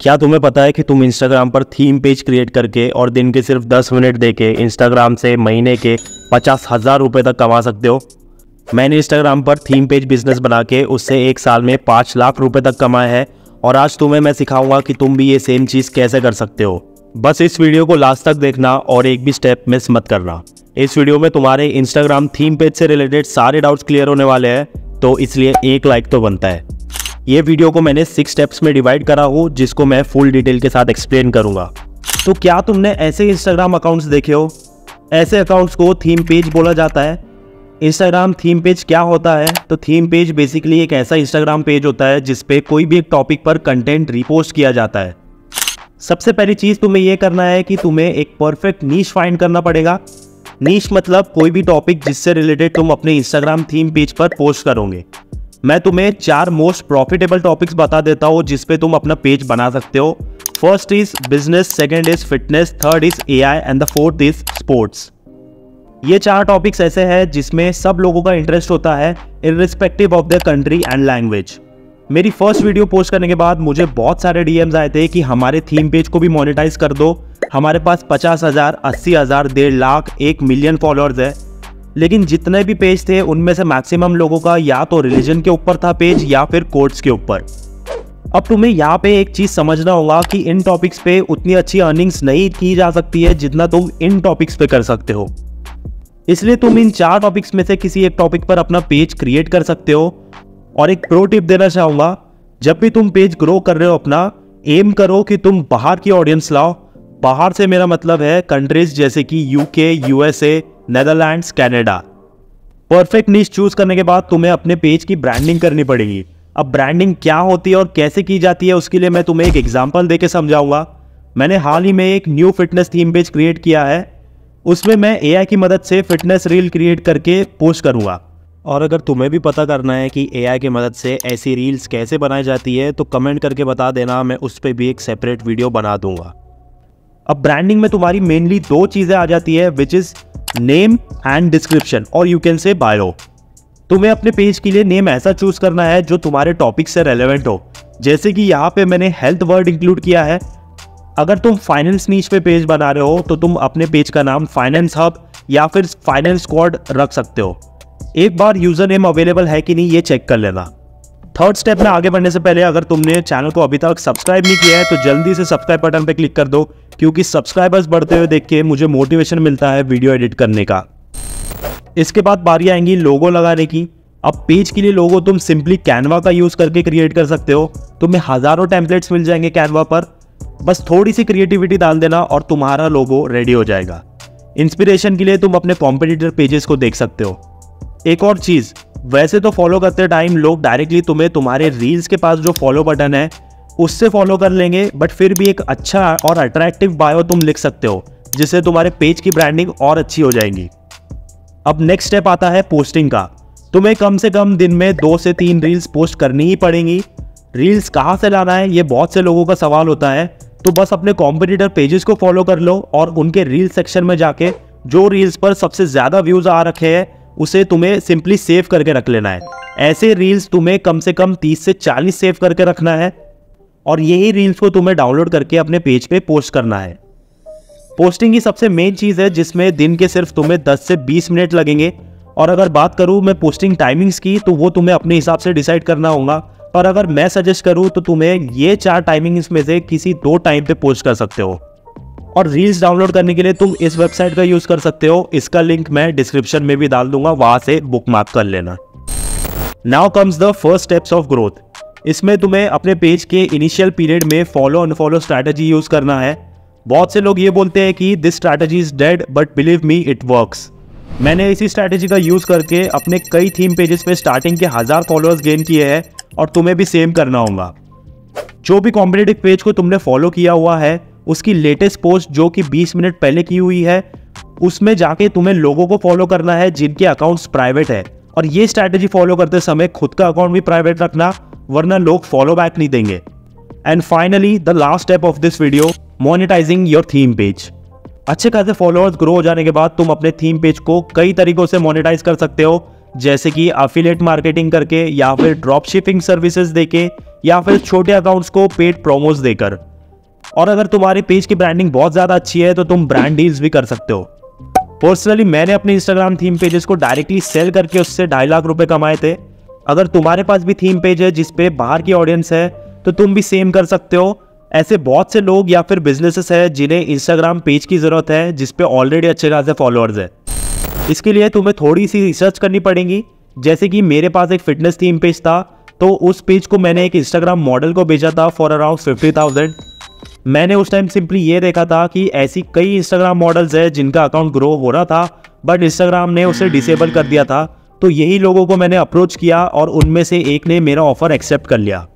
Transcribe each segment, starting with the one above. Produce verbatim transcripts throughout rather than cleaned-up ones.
क्या तुम्हें पता है कि तुम इंस्टाग्राम पर थीम पेज क्रिएट करके और दिन के सिर्फ दस मिनट देके इंस्टाग्राम से महीने के पचास हज़ार रुपये तक कमा सकते हो। मैंने इंस्टाग्राम पर थीम पेज बिजनेस बना के उससे एक साल में पाँच लाख रुपये तक कमाए हैं और आज तुम्हें मैं सिखाऊंगा कि तुम भी ये सेम चीज़ कैसे कर सकते हो। बस इस वीडियो को लास्ट तक देखना और एक भी स्टेप मिस मत करना। इस वीडियो में तुम्हारे इंस्टाग्राम थीम पेज से रिलेटेड सारे डाउट्स क्लियर होने वाले हैं, तो इसलिए एक लाइक तो बनता है। ये वीडियो को मैंने सिक्स स्टेप्स में डिवाइड करा हूँ जिसको मैं फुल डिटेल के साथ एक्सप्लेन करूँगा। तो क्या तुमने ऐसे इंस्टाग्राम अकाउंट्स देखे हो? ऐसे अकाउंट्स को थीम पेज बोला जाता है। इंस्टाग्राम थीम पेज क्या होता है? तो थीम पेज बेसिकली एक ऐसा इंस्टाग्राम पेज होता है जिस पे कोई भी एक टॉपिक पर कंटेंट रिपोस्ट किया जाता है। सबसे पहली चीज़ तुम्हें यह करना है कि तुम्हें एक परफेक्ट नीश फाइंड करना पड़ेगा। नीश मतलब कोई भी टॉपिक जिससे रिलेटेड तुम अपने इंस्टाग्राम थीम पेज पर पोस्ट करोगे। मैं तुम्हें चार मोस्ट प्रॉफिटेबल टॉपिक्स बता देता हूँ जिसपे तुम अपना पेज बना सकते हो। First is business, second is fitness, third is A I and the fourth is sports. ये चार टॉपिक्स ऐसे हैं जिसमें सब लोगों का इंटरेस्ट होता है irrespective of the country and language. मेरी फर्स्ट वीडियो पोस्ट करने के बाद मुझे बहुत सारे डीएम्स आए थे कि हमारे थीम पेज को भी मोनेटाइज कर दो, हमारे पास पचास हज़ार, अस्सी हज़ार, डेढ़ लाख, एक मिलियन फॉलोअर्स है। लेकिन जितने भी पेज थे उनमें से मैक्सिमम लोगों का या तो रिलीजन के ऊपर था पेज या फिर कोर्ट्स के ऊपर। अब तुम्हें यहाँ पे एक चीज़ समझना होगा कि इन टॉपिक्स पे उतनी अच्छी अर्निंग्स नहीं की जा सकती है जितना तुम इन टॉपिक्स पे कर सकते हो। इसलिए तुम इन चार टॉपिक्स में से किसी एक टॉपिक पर अपना पेज क्रिएट कर सकते हो। और एक प्रो टिप देना चाहूँगा, जब भी तुम पेज ग्रो कर रहे हो अपना, एम करो कि तुम बाहर की ऑडियंस लाओ। बाहर से मेरा मतलब है कंट्रीज जैसे कि UK, USA, Netherlands, Canada. Perfect niche choose करने के बाद तुम्हें अपने पेज की ब्रांडिंग करनी पड़ेगी। अब ब्रांडिंग क्या होती है और कैसे की जाती है उसके लिए मैं तुम्हें एक एग्जाम्पल देके समझाऊंगा। मैंने हाल ही में एक new fitness theme page create किया है, उसमें मैं एआई की मदद से फिटनेस रील क्रिएट करके पोस्ट करूँगा। और अगर तुम्हें भी पता करना है कि एआई की मदद से ऐसी रील्स कैसे बनाई जाती है तो कमेंट करके बता देना, मैं उस पर भी एक सेपरेट वीडियो बना दूंगा। अब ब्रांडिंग में तुम्हारी मेनली दो चीज़ें आ जाती है, which is name and description और यू कैन से बायो। तुम्हें अपने पेज के लिए नेम ऐसा चूज करना है जो तुम्हारे टॉपिक से रेलेवेंट हो, जैसे कि यहाँ पे मैंने हेल्थ वर्ड इंक्लूड किया है। अगर तुम फाइनेंस नीच पे पेज बना रहे हो तो तुम अपने पेज का नाम फाइनेंस हब या फिर फाइनेंस स्क्वाड रख सकते हो। एक बार यूज़र नेम अवेलेबल है कि नहीं ये चेक कर लेना। थर्ड स्टेप में आगे बढ़ने से पहले अगर तुमने चैनल को अभी तक सब्सक्राइब नहीं किया है तो जल्दी से सब्सक्राइब बटन पे क्लिक कर दो, क्योंकि सब्सक्राइबर्स बढ़ते हुए देख के मुझे मोटिवेशन मिलता है वीडियो एडिट करने का। इसके बाद बारी आएंगी लोगो लगाने की। अब पेज के लिए लोगो तुम सिंपली कैनवा का यूज़ करके क्रिएट कर सकते हो। तुम्हें हज़ारों टेम्पलेट्स मिल जाएंगे कैनवा पर, बस थोड़ी सी क्रिएटिविटी डाल देना और तुम्हारा लोगो रेडी हो जाएगा। इंस्पिरेशन के लिए तुम अपने कॉम्पिटिटर पेजेस को देख सकते हो। एक और चीज़, वैसे तो फॉलो करते टाइम लोग डायरेक्टली तुम्हें तुम्हारे रील्स के पास जो फॉलो बटन है उससे फॉलो कर लेंगे, बट फिर भी एक अच्छा और अट्रैक्टिव बायो तुम लिख सकते हो जिससे तुम्हारे पेज की ब्रांडिंग और अच्छी हो जाएगी। अब नेक्स्ट स्टेप आता है पोस्टिंग का। तुम्हें कम से कम दिन में दो से तीन रील्स पोस्ट करनी ही पड़ेंगी। रील्स कहाँ से लाना है ये बहुत से लोगों का सवाल होता है, तो बस अपने कॉम्पिटिटर पेजेस को फॉलो कर लो और उनके रील्स सेक्शन में जाके जो रील्स पर सबसे ज़्यादा व्यूज़ आ रखे हैं उसे तुम्हें सिंपली सेव करके रख लेना है। ऐसे रील्स तुम्हें कम से कम तीस से चालीस सेव करके रखना है और यही रील्स को तुम्हें डाउनलोड करके अपने पेज पे पोस्ट करना है। पोस्टिंग की सबसे मेन चीज़ है जिसमें दिन के सिर्फ तुम्हें दस से बीस मिनट लगेंगे। और अगर बात करूँ मैं पोस्टिंग टाइमिंग्स की तो वो तुम्हें अपने हिसाब से डिसाइड करना होगा, पर अगर मैं सजेस्ट करूँ तो तुम्हें ये चार टाइमिंग्स में से किसी दो टाइम पर पोस्ट कर सकते हो। और रील्स डाउनलोड करने के लिए तुम इस वेबसाइट का यूज़ कर सकते हो, इसका लिंक मैं डिस्क्रिप्शन में भी डाल दूंगा, वहाँ से बुकमार्क कर लेना। Now comes the first steps of growth. इसमें तुम्हें अपने पेज के इनिशियल पीरियड में फॉलो अनफॉलो स्ट्रैटेजी यूज़ करना है। बहुत से लोग ये बोलते हैं कि this strategy is dead, but believe me it works. मैंने इसी स्ट्रैटेजी का यूज़ करके अपने कई थीम पेजेस पे स्टार्टिंग के हज़ार फॉलोअर्स गेन किए हैं और तुम्हें भी सेम करना होगा। जो भी कॉम्पिटिटिव पेज को तुमने फॉलो किया हुआ है उसकी लेटेस्ट पोस्ट जो कि बीस मिनट पहले की हुई है उसमें जाके तुम्हें लोगों को फॉलो करना है जिनके अकाउंट्स प्राइवेट है। और ये स्ट्रैटेजी फॉलो करते समय खुद का अकाउंट भी प्राइवेट रखना, वरना लोग फॉलो बैक नहीं देंगे। And finally the last step of this video, monetising your theme page. अच्छे खासे फॉलोअर्स ग्रो हो जाने के बाद तुम अपने थीम पेज को कई तरीकों से मोनेटाइज कर सकते हो, जैसे कि एफिलिएट मार्केटिंग करके या फिर ड्रॉप शिपिंग सर्विसेज देके या फिर छोटे अकाउंट्स को पेड प्रोमोस देकर। और अगर तुम्हारे पेज की ब्रांडिंग बहुत ज़्यादा अच्छी है तो तुम ब्रांड डील्स भी कर सकते हो। पर्सनली मैंने अपने इंस्टाग्राम थीम पेजेस को डायरेक्टली सेल करके उससे ढाई लाख रुपए कमाए थे। अगर तुम्हारे पास भी थीम पेज है जिसपे बाहर की ऑडियंस है तो तुम भी सेम कर सकते हो। ऐसे बहुत से लोग या फिर बिजनेसेस है जिन्हें इंस्टाग्राम पेज की ज़रूरत है जिसपे ऑलरेडी अच्छे खासे फॉलोअर्स है। इसके लिए तुम्हें थोड़ी सी रिसर्च करनी पड़ेगी। जैसे कि मेरे पास एक फिटनेस थीम पेज था तो उस पेज को मैंने एक इंस्टाग्राम मॉडल को बेचा था फॉर अराउंड फिफ्टी थाउजेंड। मैंने उस टाइम सिंपली ये देखा था कि ऐसी कई इंस्टाग्राम मॉडल्स है जिनका अकाउंट ग्रो हो रहा था बट इंस्टाग्राम ने उसे डिसेबल कर दिया था। तो यही लोगों को मैंने अप्रोच किया और उनमें से एक ने मेरा ऑफर एक्सेप्ट कर लिया।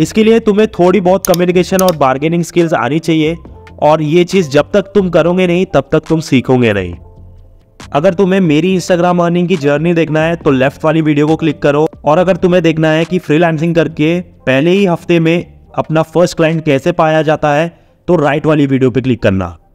इसके लिए तुम्हें थोड़ी बहुत कम्युनिकेशन और बार्गेनिंग स्किल्स आनी चाहिए और ये चीज़ जब तक तुम करोगे नहीं तब तक तुम सीखोगे नहीं। अगर तुम्हें मेरी इंस्टाग्राम अर्निंग की जर्नी देखना है तो लेफ्ट वाली वीडियो को क्लिक करो। और अगर तुम्हें देखना है कि फ्रीलांसिंग करके पहले ही हफ्ते में अपना फर्स्ट क्लाइंट कैसे पाया जाता है तो राइट वाली वीडियो पे क्लिक करना।